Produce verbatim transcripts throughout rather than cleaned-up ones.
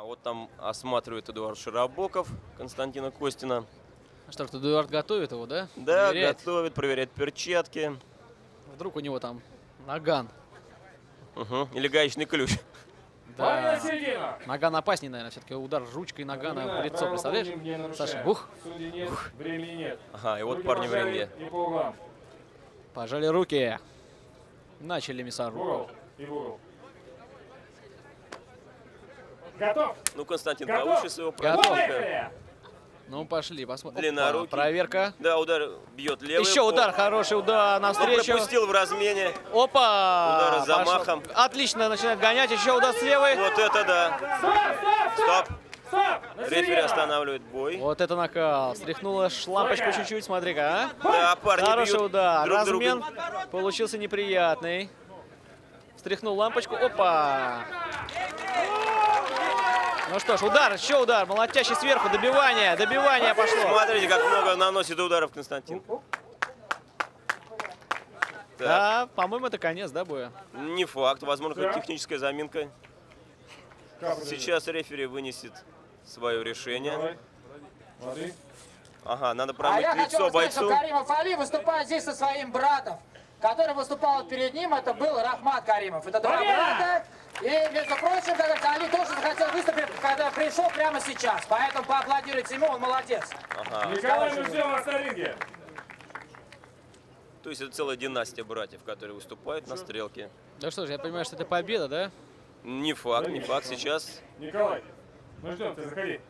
А вот там осматривает Эдуард Широбоков Константина Костина. А что, Эдуард готовит его, да? Да, проверяет. готовит, проверяет перчатки. Вдруг у него там наган. Угу. Или гаечный ключ. Да. Наган опаснее, наверное, все-таки удар ручкой нагана да, в лицо, представляешь? Саша, ух. Нет, ух. Времени нет. Ага, и вот руки парни в ринге. Пожали руки. Начали мясорубку. Готов. Ну, Константин получит своего противника. Ну, пошли, посмотрим. Опа, проверка. Да, удар бьет левый. Еще удар, Оп. хороший удар навстречу. Он пропустил в размене. Опа! Удар замахом. Пошел. Отлично начинает гонять. Еще удар с левой. Вот это да. Стоп, стоп, стоп. стоп. Рефери останавливает бой. Вот это накал. Стряхнула лампочку чуть-чуть, смотри-ка. А? Да, парни хороший бьют удар. Друг Размен друга. получился неприятный. Стряхнул лампочку. Опа! Ну что ж, удар, еще удар, молотящий сверху, добивание, добивание пошло. Смотрите, как много наносит ударов Константин. Да, по-моему, это конец, да, боя? Не факт, возможно, да. техническая заминка. Сейчас рефери вынесет свое решение. Давай. Ага, надо промыть а лицо сказать, бойцу. Каримов Али выступает здесь со своим братом, который выступал перед ним, это был Рахмат Каримов. Это два брата. И, между прочим, Али тоже захотел выступить, когда пришел прямо сейчас. Поэтому поаплодируйте ему, он молодец. Ага. Николай Мюзелов на ринге. То есть это целая династия братьев, которые выступают что? на стрелке. Да что же, я понимаю, что это победа, да? Не факт, да, не факт. Сейчас... Николай, мы ждем, ты заходи.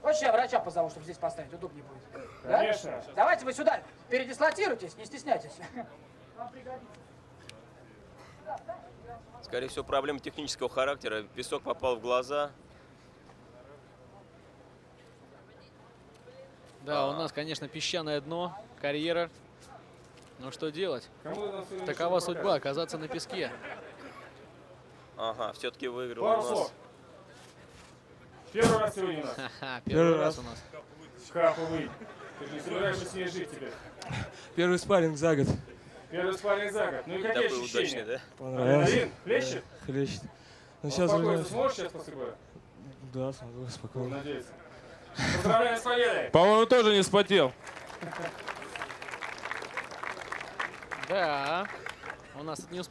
Хочешь, я врача позову, чтобы здесь поставить, удобнее будет. Конечно. Да? Давайте вы сюда передислотируйтесь, не стесняйтесь. Вам пригодится. Скорее всего, проблема технического характера. Песок попал в глаза. Да, а. у нас, конечно, песчаное дно, карьера. Но что делать? Такова судьба, оказаться на песке. Ага, все-таки выиграл у нас. Первый раз сегодня у нас. Первый раз у нас. Ты же не собираешься с ней жить теперь. Первый спарринг за год. Первый спарринг за год. Ну и какие ощущения? Да? Понравилось. Один? Хлещет? Хлещет. Ну, а сейчас спокойно, сможешь сейчас после боя? Да, смогу, спокойно. Надеюсь. Поздравляю с победой. По-моему, тоже не спотел. Да. У нас тут не успел.